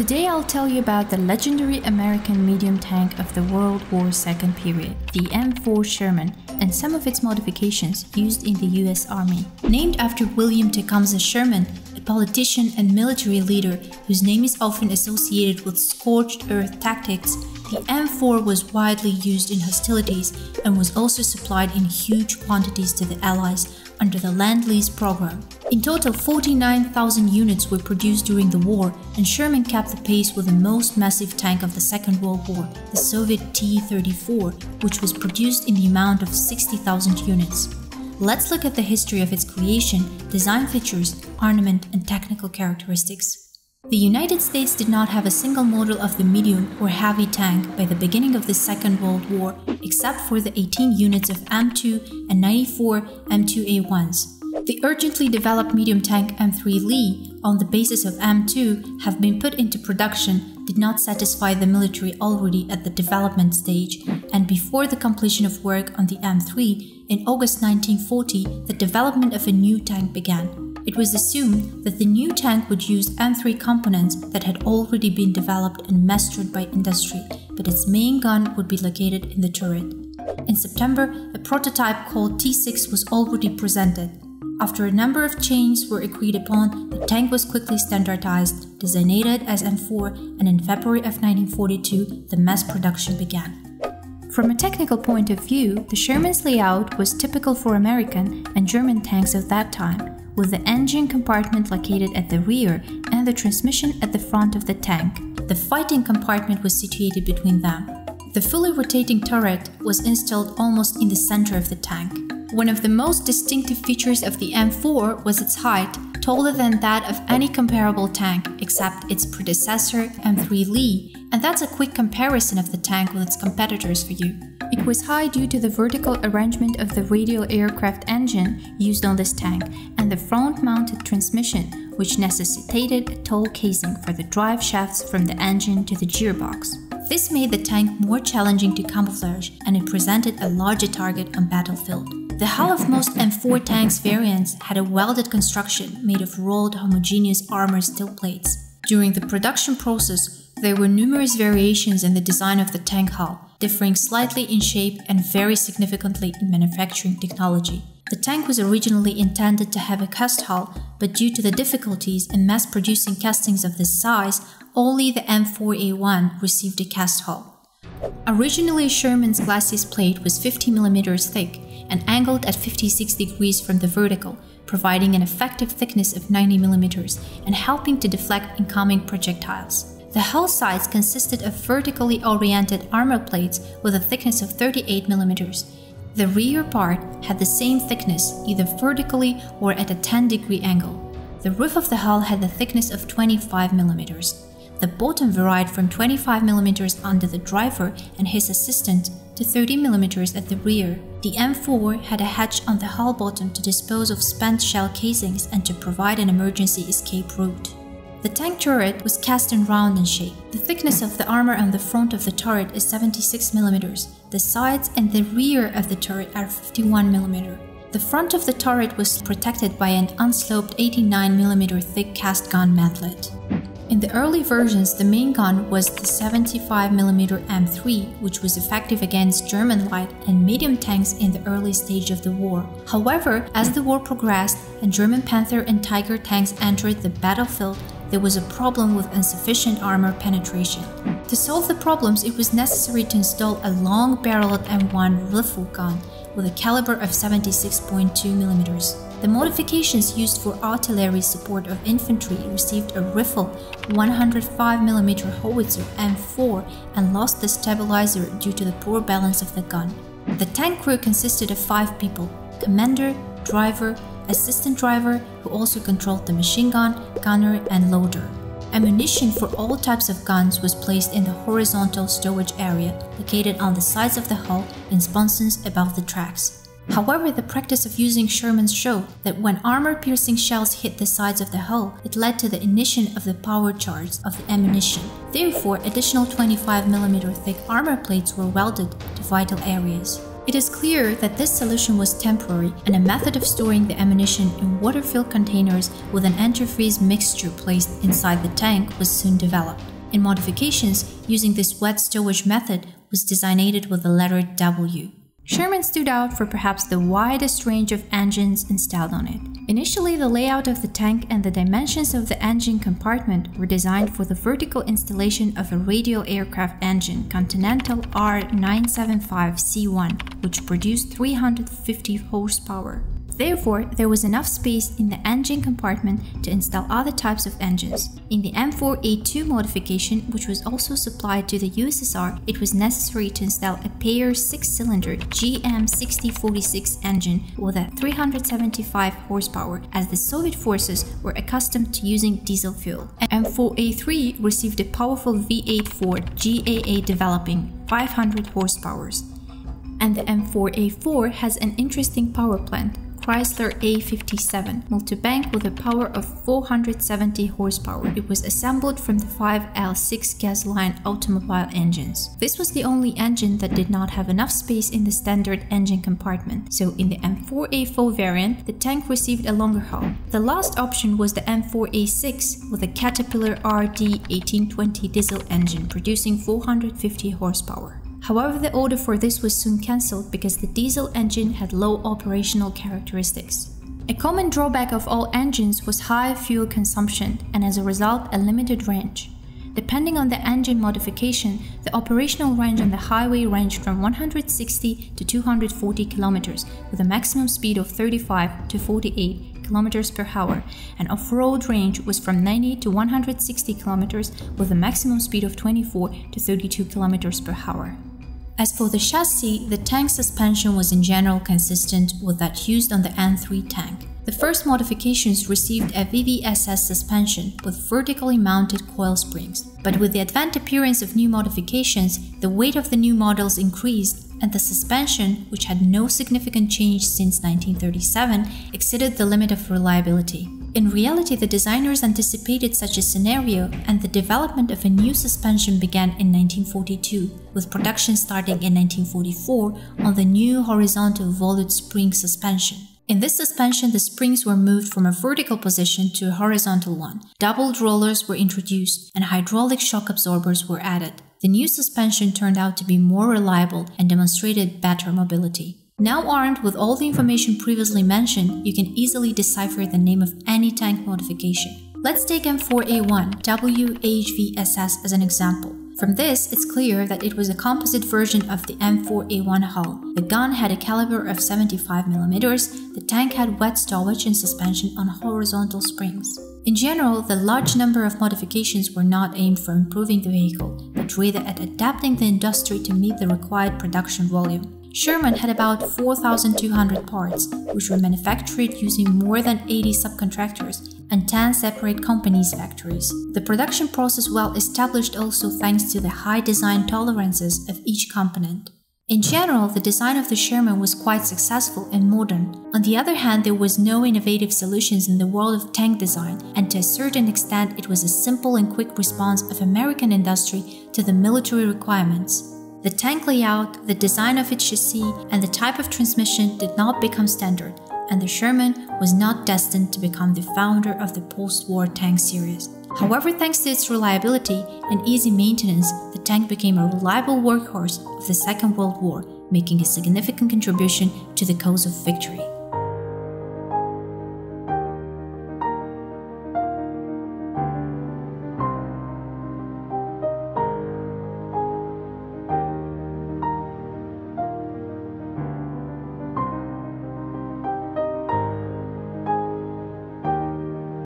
Today I'll tell you about the legendary American medium tank of the World War II period, the M4 Sherman, and some of its modifications used in the US Army. Named after William Tecumseh Sherman, a politician and military leader whose name is often associated with scorched earth tactics, the M4 was widely used in hostilities and was also supplied in huge quantities to the Allies under the Land Lease Program. In total, 49,000 units were produced during the war, and Sherman kept the pace with the most massive tank of the Second World War, the Soviet T-34, which was produced in the amount of 60,000 units. Let's look at the history of its creation, design features, armament, and technical characteristics. The United States did not have a single model of the medium or heavy tank by the beginning of the Second World War, except for the 18 units of M2 and 94 M2A1s. The urgently developed medium tank M3 Lee, on the basis of M2, have been put into production, did not satisfy the military already at the development stage, and before the completion of work on the M3, in August 1940, the development of a new tank began. It was assumed that the new tank would use M3 components that had already been developed and mastered by industry, but its main gun would be located in the turret. In September, a prototype called T6 was already presented. After a number of changes were agreed upon, the tank was quickly standardized, designated as M4, and in February of 1942, the mass production began. From a technical point of view, the Sherman's layout was typical for American and German tanks of that time, with the engine compartment located at the rear and the transmission at the front of the tank. The fighting compartment was situated between them. The fully rotating turret was installed almost in the center of the tank. One of the most distinctive features of the M4 was its height, taller than that of any comparable tank except its predecessor M3 Lee, and that's a quick comparison of the tank with its competitors for you. It was high due to the vertical arrangement of the radial aircraft engine used on this tank and the front-mounted transmission, which necessitated a tall casing for the drive shafts from the engine to the gearbox. This made the tank more challenging to camouflage, and it presented a larger target on battlefield. The hull of most M4 tanks variants had a welded construction made of rolled homogeneous armor steel plates. During the production process, there were numerous variations in the design of the tank hull, differing slightly in shape and very significantly in manufacturing technology. The tank was originally intended to have a cast hull, but due to the difficulties in mass-producing castings of this size, only the M4A1 received a cast hull. Originally, Sherman's glacis plate was 50 mm thick and angled at 56 degrees from the vertical, providing an effective thickness of 90 mm and helping to deflect incoming projectiles. The hull sides consisted of vertically oriented armor plates with a thickness of 38 mm. The rear part had the same thickness, either vertically or at a 10-degree angle. The roof of the hull had the thickness of 25 mm. The bottom varied from 25 mm under the driver and his assistant to 30 mm at the rear. The M4 had a hatch on the hull bottom to dispose of spent shell casings and to provide an emergency escape route. The tank turret was cast and round in shape. The thickness of the armor on the front of the turret is 76 mm. The sides and the rear of the turret are 51 mm. The front of the turret was protected by an unsloped 89 mm thick cast gun mantlet. In the early versions, the main gun was the 75 mm M3, which was effective against German light and medium tanks in the early stage of the war. However, as the war progressed and German Panther and Tiger tanks entered the battlefield, there was a problem with insufficient armor penetration. To solve the problems, it was necessary to install a long-barreled M1 rifle gun with a caliber of 76.2 mm. The modifications used for artillery support of infantry received a rifle 105 mm howitzer M4 and lost the stabilizer due to the poor balance of the gun. The tank crew consisted of 5 people: commander, driver, assistant driver, who also controlled the machine gun, gunner, and loader. Ammunition for all types of guns was placed in the horizontal stowage area, located on the sides of the hull in sponsons above the tracks. However, the practice of using Shermans showed that when armor-piercing shells hit the sides of the hull, it led to the ignition of the power charge of the ammunition. Therefore, additional 25 mm thick armor plates were welded to vital areas. It is clear that this solution was temporary and a method of storing the ammunition in water-filled containers with an antifreeze mixture placed inside the tank was soon developed. In modifications, using this wet stowage method was designated with the letter W. Sherman stood out for perhaps the widest range of engines installed on it. Initially, the layout of the tank and the dimensions of the engine compartment were designed for the vertical installation of a radial aircraft engine, Continental R975C1, which produced 350 horsepower. Therefore, there was enough space in the engine compartment to install other types of engines. In the M4A2 modification, which was also supplied to the USSR, it was necessary to install a pair 6-cylinder GM6046 engine with a 375 horsepower, as the Soviet forces were accustomed to using diesel fuel. M4A3 received a powerful V8 Ford GAA developing 500 horsepowers. And the M4A4 has an interesting power plant, Chrysler A57, multibank with a power of 470 horsepower. It was assembled from the 5 L6 gasoline automobile engines. This was the only engine that did not have enough space in the standard engine compartment, so in the M4A4 variant, the tank received a longer hull. The last option was the M4A6 with a Caterpillar RD 1820 diesel engine producing 450 horsepower. However, the order for this was soon cancelled because the diesel engine had low operational characteristics. A common drawback of all engines was high fuel consumption and as a result a limited range. Depending on the engine modification, the operational range on the highway ranged from 160 to 240 kilometers, with a maximum speed of 35 to 48 kilometers per hour, and off-road range was from 90 to 160 kilometers, with a maximum speed of 24 to 32 kilometers per hour. As for the chassis, the tank suspension was in general consistent with that used on the M3 tank. The first modifications received a VVSS suspension with vertically mounted coil springs. But with the advent appearance of new modifications, the weight of the new models increased and the suspension, which had no significant change since 1937, exceeded the limit of reliability. In reality, the designers anticipated such a scenario, and the development of a new suspension began in 1942, with production starting in 1944 on the new horizontal volute spring suspension. In this suspension, the springs were moved from a vertical position to a horizontal one, doubled rollers were introduced, and hydraulic shock absorbers were added. The new suspension turned out to be more reliable and demonstrated better mobility. Now armed with all the information previously mentioned, you can easily decipher the name of any tank modification. Let's take M4A1 WHVSS as an example. From this, it's clear that it was a composite version of the M4A1 hull. The gun had a caliber of 75 mm, the tank had wet stowage and suspension on horizontal springs. In general, the large number of modifications were not aimed for improving the vehicle, but rather at adapting the industry to meet the required production volume. Sherman had about 4,200 parts, which were manufactured using more than 80 subcontractors and 10 separate companies' factories. The production process well established also thanks to the high design tolerances of each component. In general, the design of the Sherman was quite successful and modern. On the other hand, there was no innovative solutions in the world of tank design, and to a certain extent it was a simple and quick response of American industry to the military requirements. The tank layout, the design of its chassis, and the type of transmission did not become standard, and the Sherman was not destined to become the founder of the post-war tank series. However, thanks to its reliability and easy maintenance, the tank became a reliable workhorse of the Second World War, making a significant contribution to the cause of victory.